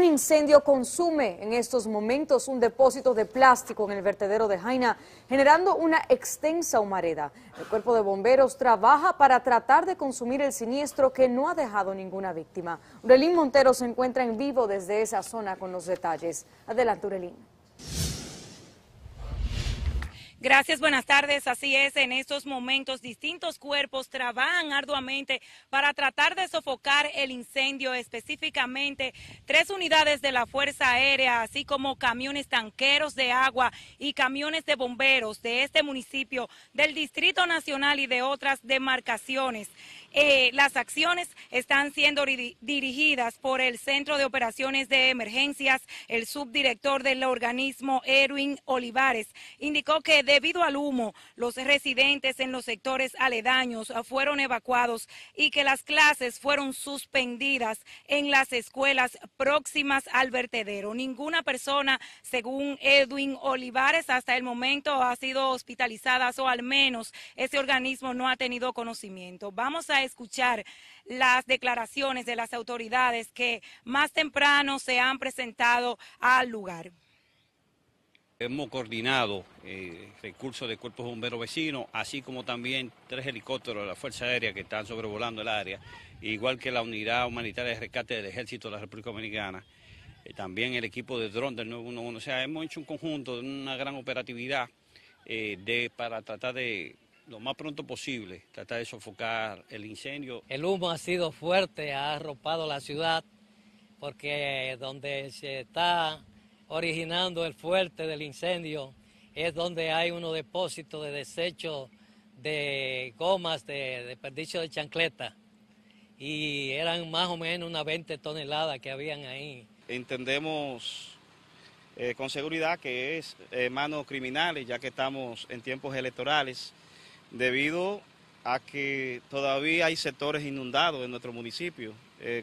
Un incendio consume en estos momentos un depósito de plástico en el vertedero de Haina, generando una extensa humareda. El cuerpo de bomberos trabaja para tratar de consumir el siniestro que no ha dejado ninguna víctima. Urelín Montero se encuentra en vivo desde esa zona con los detalles. Adelante, Urelín. Gracias, buenas tardes. Así es, en estos momentos distintos cuerpos trabajan arduamente para tratar de sofocar el incendio, específicamente 3 unidades de la Fuerza Aérea, así como camiones tanqueros de agua y camiones de bomberos de este municipio, del Distrito Nacional y de otras demarcaciones. Las acciones están siendo dirigidas por el Centro de Operaciones de Emergencias. El subdirector del organismo, Edwin Olivares, indicó que debido al humo, los residentes en los sectores aledaños fueron evacuados y que las clases fueron suspendidas en las escuelas próximas al vertedero. Ninguna persona, según Edwin Olivares, hasta el momento ha sido hospitalizada, o al menos ese organismo no ha tenido conocimiento. Vamos a escuchar las declaraciones de las autoridades que más temprano se han presentado al lugar. Hemos coordinado recursos de cuerpos bomberos vecinos, así como también 3 helicópteros de la Fuerza Aérea que están sobrevolando el área, igual que la unidad humanitaria de rescate del Ejército de la República Dominicana, también el equipo de dron del 911. O sea, hemos hecho un conjunto de una gran operatividad para tratar de, lo más pronto posible, tratar de sofocar el incendio. El humo ha sido fuerte, ha arropado la ciudad, porque donde se está originando el fuerte del incendio es donde hay unos depósitos de desechos de gomas, de desperdicio de chancleta, y eran más o menos unas 20 toneladas que habían ahí. Entendemos con seguridad que es manos criminales, ya que estamos en tiempos electorales, debido a que todavía hay sectores inundados en nuestro municipio,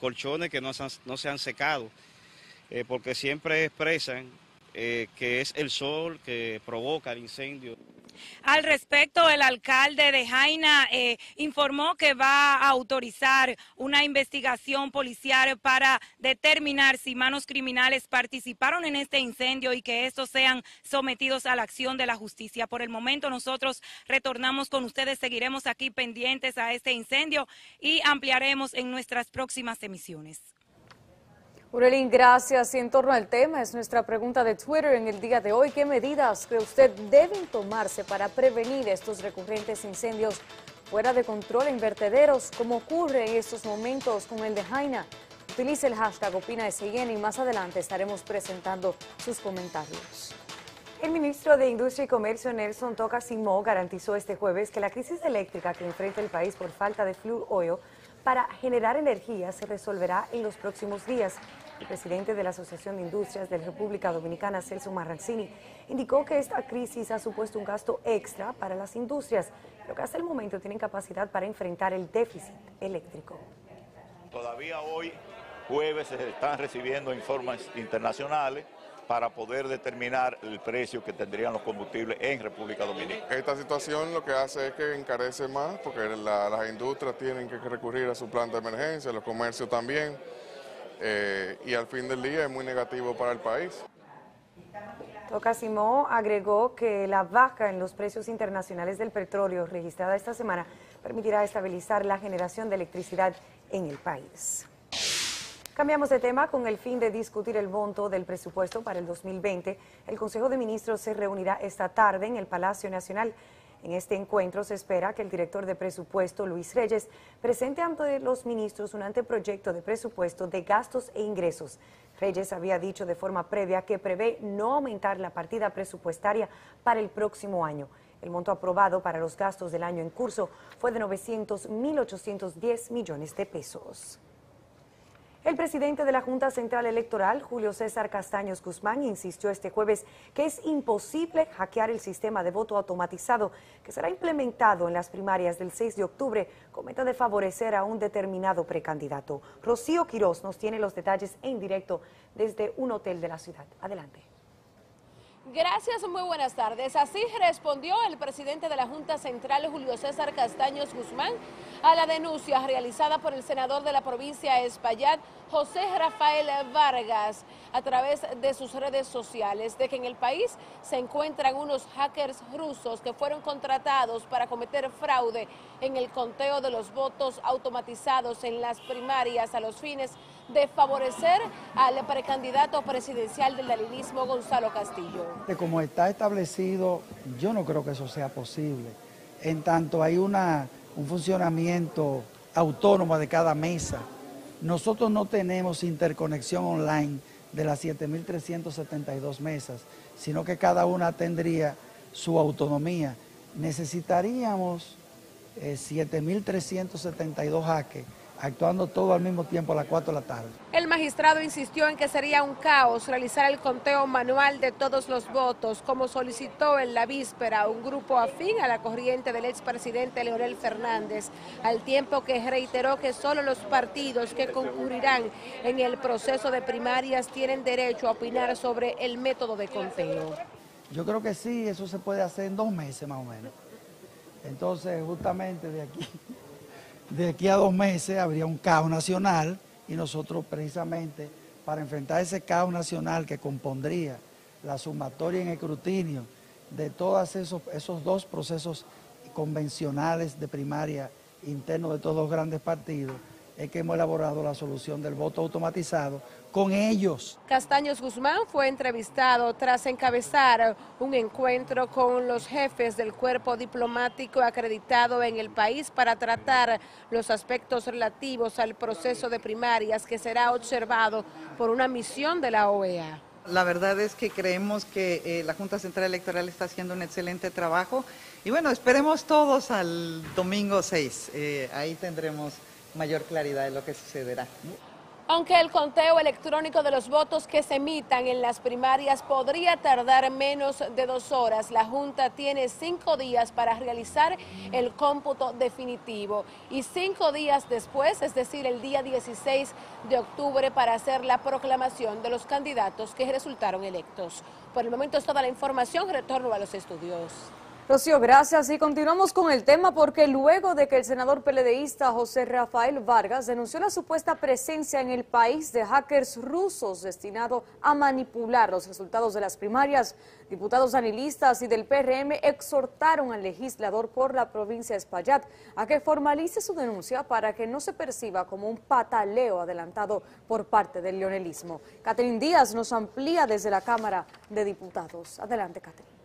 colchones que no se han secado, porque siempre expresan que es el sol que provoca el incendio. Al respecto, el alcalde de Haina informó que va a autorizar una investigación policial para determinar si manos criminales participaron en este incendio y que estos sean sometidos a la acción de la justicia. Por el momento nosotros retornamos con ustedes, seguiremos aquí pendientes a este incendio y ampliaremos en nuestras próximas emisiones. Urelín, gracias. Y en torno al tema, es nuestra pregunta de Twitter en el día de hoy. ¿Qué medidas cree usted deben tomarse para prevenir estos recurrentes incendios fuera de control en vertederos, como ocurre en estos momentos con el de Haina? Utilice el hashtag OpinaSIN y más adelante estaremos presentando sus comentarios. El ministro de Industria y Comercio, Nelson Toca Simó, garantizó este jueves que la crisis eléctrica que enfrenta el país por falta de fuel oil para generar energía se resolverá en los próximos días. El presidente de la Asociación de Industrias de la República Dominicana, Celso Marrancini, indicó que esta crisis ha supuesto un gasto extra para las industrias, pero que hasta el momento tienen capacidad para enfrentar el déficit eléctrico. Todavía hoy, jueves, se están recibiendo informes internacionales para poder determinar el precio que tendrían los combustibles en República Dominicana. Esta situación lo que hace es que encarece más, porque las industrias tienen que recurrir a su plan de emergencia, los comercios también, y al fin del día es muy negativo para el país. Toca Simó agregó que la baja en los precios internacionales del petróleo registrada esta semana permitirá estabilizar la generación de electricidad en el país. Cambiamos de tema. Con el fin de discutir el monto del presupuesto para el 2020, el Consejo de Ministros se reunirá esta tarde en el Palacio Nacional. En este encuentro se espera que el director de presupuesto, Luis Reyes, presente ante los ministros un anteproyecto de presupuesto de gastos e ingresos. Reyes había dicho de forma previa que prevé no aumentar la partida presupuestaria para el próximo año. El monto aprobado para los gastos del año en curso fue de 900.810 millones de pesos. El presidente de la Junta Central Electoral, Julio César Castaños Guzmán, insistió este jueves que es imposible hackear el sistema de voto automatizado que será implementado en las primarias del 6 de octubre con meta de favorecer a un determinado precandidato. Rocío Quirós nos tiene los detalles en directo desde un hotel de la ciudad. Adelante. Gracias, muy buenas tardes. Así respondió el presidente de la Junta Central, Julio César Castaños Guzmán, a la denuncia realizada por el senador de la provincia de Espaillat, José Rafael Vargas, a través de sus redes sociales, de que en el país se encuentran unos hackers rusos que fueron contratados para cometer fraude en el conteo de los votos automatizados en las primarias a los fines de favorecer al precandidato presidencial del lalinismo, Gonzalo Castillo. Como está establecido, yo no creo que eso sea posible. En tanto hay un funcionamiento autónomo de cada mesa. Nosotros no tenemos interconexión online de las 7.372 mesas, sino que cada una tendría su autonomía. Necesitaríamos 7.372 hackers actuando todo al mismo tiempo a las 4 de la tarde. El magistrado insistió en que sería un caos realizar el conteo manual de todos los votos, como solicitó en la víspera un grupo afín a la corriente del expresidente Leonel Fernández, al tiempo que reiteró que solo los partidos que concurrirán en el proceso de primarias tienen derecho a opinar sobre el método de conteo. Yo creo que sí, eso se puede hacer en 2 meses más o menos. Entonces, justamente de aquí a 2 meses habría un caos nacional y nosotros precisamente para enfrentar ese caos nacional que compondría la sumatoria en escrutinio de todos esos 2 procesos convencionales de primaria interno de todos los grandes partidos, es que hemos elaborado la solución del voto automatizado con ellos. Castaños Guzmán fue entrevistado tras encabezar un encuentro con los jefes del cuerpo diplomático acreditado en el país para tratar los aspectos relativos al proceso de primarias que será observado por una misión de la OEA. La verdad es que creemos que la Junta Central Electoral está haciendo un excelente trabajo y bueno, esperemos todos al domingo 6, ahí tendremos mayor claridad de lo que sucederá. Aunque el conteo electrónico de los votos que se emitan en las primarias podría tardar menos de 2 horas, la Junta tiene 5 días para realizar el cómputo definitivo y 5 días después, es decir, el día 16 de octubre, para hacer la proclamación de los candidatos que resultaron electos. Por el momento es toda la información, retorno a los estudios. Rocío, gracias. Y continuamos con el tema porque luego de que el senador peledeísta José Rafael Vargas denunció la supuesta presencia en el país de hackers rusos destinados a manipular los resultados de las primarias, diputados analistas y del PRM exhortaron al legislador por la provincia de Espaillat a que formalice su denuncia para que no se perciba como un pataleo adelantado por parte del leonelismo. Catherine Díaz nos amplía desde la Cámara de Diputados. Adelante, Catherine.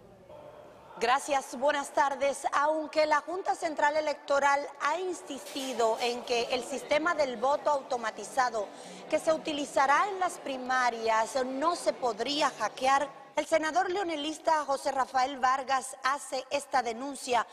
Gracias, buenas tardes. Aunque la Junta Central Electoral ha insistido en que el sistema del voto automatizado que se utilizará en las primarias no se podría hackear, el senador leonelista José Rafael Vargas hace esta denuncia,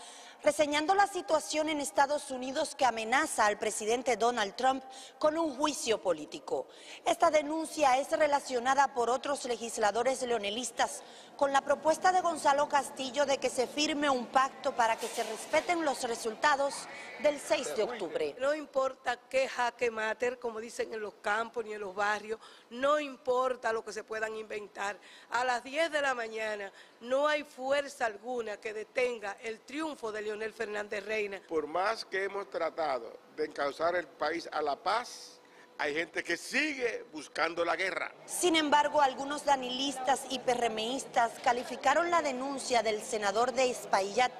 reseñando la situación en Estados Unidos que amenaza al presidente Donald Trump con un juicio político. Esta denuncia es relacionada por otros legisladores leonelistas con la propuesta de Gonzalo Castillo de que se firme un pacto para que se respeten los resultados del 6 de octubre. No importa qué jaque mater, como dicen en los campos ni en los barrios, no importa lo que se puedan inventar. A las 10 de la mañana no hay fuerza alguna que detenga el triunfo de Leonel Fernández Reina. Por más que hemos tratado de encauzar el país a la paz, hay gente que sigue buscando la guerra. Sin embargo, algunos danilistas y PRMistas calificaron la denuncia del senador de Espaillat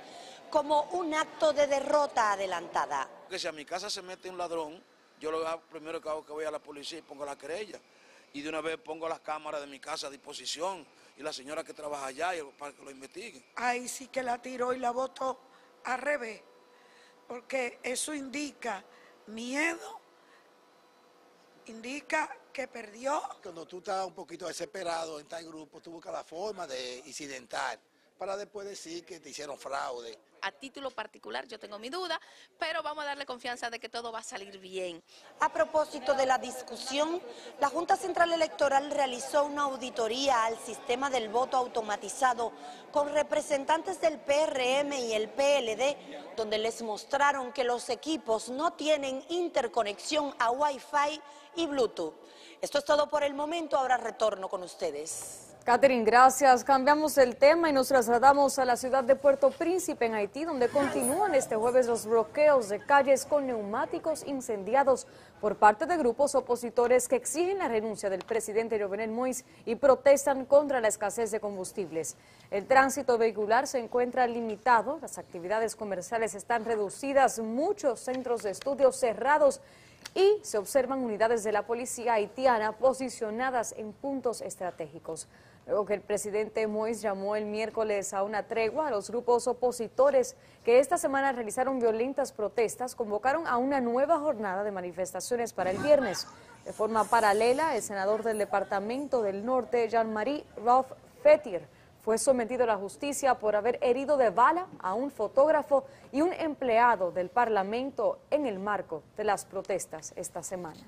como un acto de derrota adelantada. Que si a mi casa se mete un ladrón, yo lo primero que hago es que voy a la policía y pongo la querella. Y de una vez pongo las cámaras de mi casa a disposición y la señora que trabaja allá para que lo investiguen. Ahí sí que la tiró y la botó al revés, porque eso indica miedo, indica que perdió. Cuando tú estás un poquito desesperado en tal grupo, tú buscas la forma de incidentar para después decir que te hicieron fraude. A título particular yo tengo mi duda, pero vamos a darle confianza de que todo va a salir bien. A propósito de la discusión, la Junta Central Electoral realizó una auditoría al sistema del voto automatizado con representantes del PRM y el PLD, donde les mostraron que los equipos no tienen interconexión a Wi-Fi y Bluetooth. Esto es todo por el momento, ahora retorno con ustedes. Catherine, gracias. Cambiamos el tema y nos trasladamos a la ciudad de Puerto Príncipe, en Haití, donde continúan este jueves los bloqueos de calles con neumáticos incendiados por parte de grupos opositores que exigen la renuncia del presidente Jovenel Moïse y protestan contra la escasez de combustibles. El tránsito vehicular se encuentra limitado, las actividades comerciales están reducidas, muchos centros de estudio cerrados y se observan unidades de la policía haitiana posicionadas en puntos estratégicos. Luego que el presidente Moïse llamó el miércoles a una tregua, a los grupos opositores que esta semana realizaron violentas protestas convocaron a una nueva jornada de manifestaciones para el viernes. De forma paralela, el senador del Departamento del Norte, Jean-Marie Ralph Fetier, fue sometido a la justicia por haber herido de bala a un fotógrafo y un empleado del Parlamento en el marco de las protestas esta semana.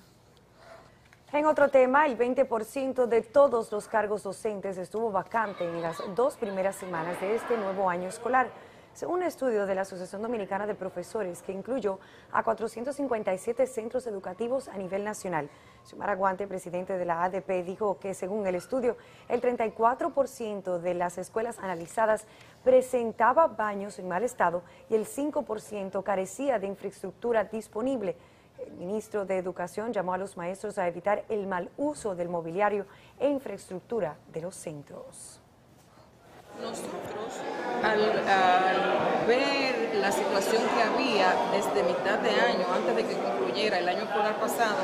En otro tema, el 20% de todos los cargos docentes estuvo vacante en las dos primeras semanas de este nuevo año escolar, según un estudio de la Asociación Dominicana de Profesores, que incluyó a 457 centros educativos a nivel nacional. Sumara Guante, presidente de la ADP, dijo que según el estudio, el 34% de las escuelas analizadas presentaba baños en mal estado y el 5% carecía de infraestructura disponible. El ministro de Educación llamó a los maestros a evitar el mal uso del mobiliario e infraestructura de los centros. Nosotros, al ver la situación que había desde mitad de año, antes de que concluyera el año escolar pasado,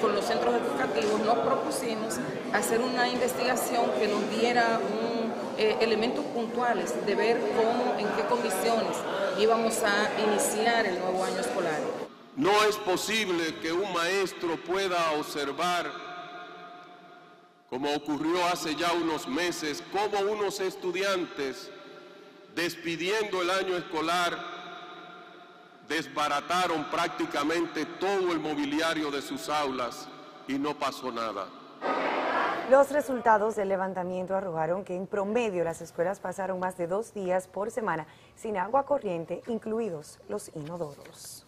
con los centros educativos, nos propusimos hacer una investigación que nos diera elementos puntuales de ver cómo, en qué condiciones íbamos a iniciar el nuevo año escolar. No es posible que un maestro pueda observar, como ocurrió hace ya unos meses, cómo unos estudiantes, despidiendo el año escolar, desbarataron prácticamente todo el mobiliario de sus aulas y no pasó nada. Los resultados del levantamiento arrojaron que en promedio las escuelas pasaron más de 2 días por semana sin agua corriente, incluidos los inodoros.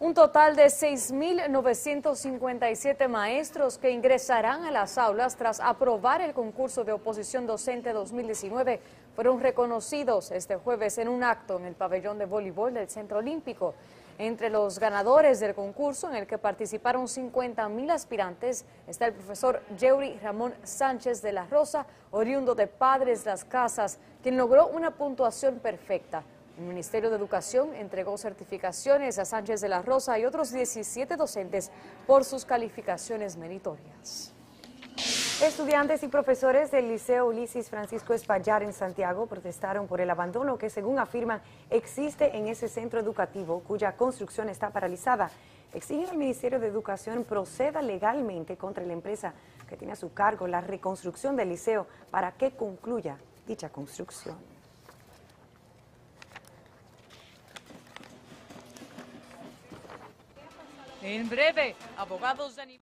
Un total de 6.957 maestros que ingresarán a las aulas tras aprobar el concurso de oposición docente 2019 fueron reconocidos este jueves en un acto en el pabellón de voleibol del Centro Olímpico. Entre los ganadores del concurso, en el que participaron 50.000 aspirantes, está el profesor Jeury Ramón Sánchez de la Rosa, oriundo de Padres Las Casas, quien logró una puntuación perfecta. El Ministerio de Educación entregó certificaciones a Sánchez de la Rosa y otros 17 docentes por sus calificaciones meritorias. Estudiantes y profesores del Liceo Ulises Francisco Espaillar en Santiago protestaron por el abandono que, según afirman, existe en ese centro educativo, cuya construcción está paralizada. Exigen al Ministerio de Educación proceda legalmente contra la empresa que tiene a su cargo la reconstrucción del liceo para que concluya dicha construcción. En breve, abogados de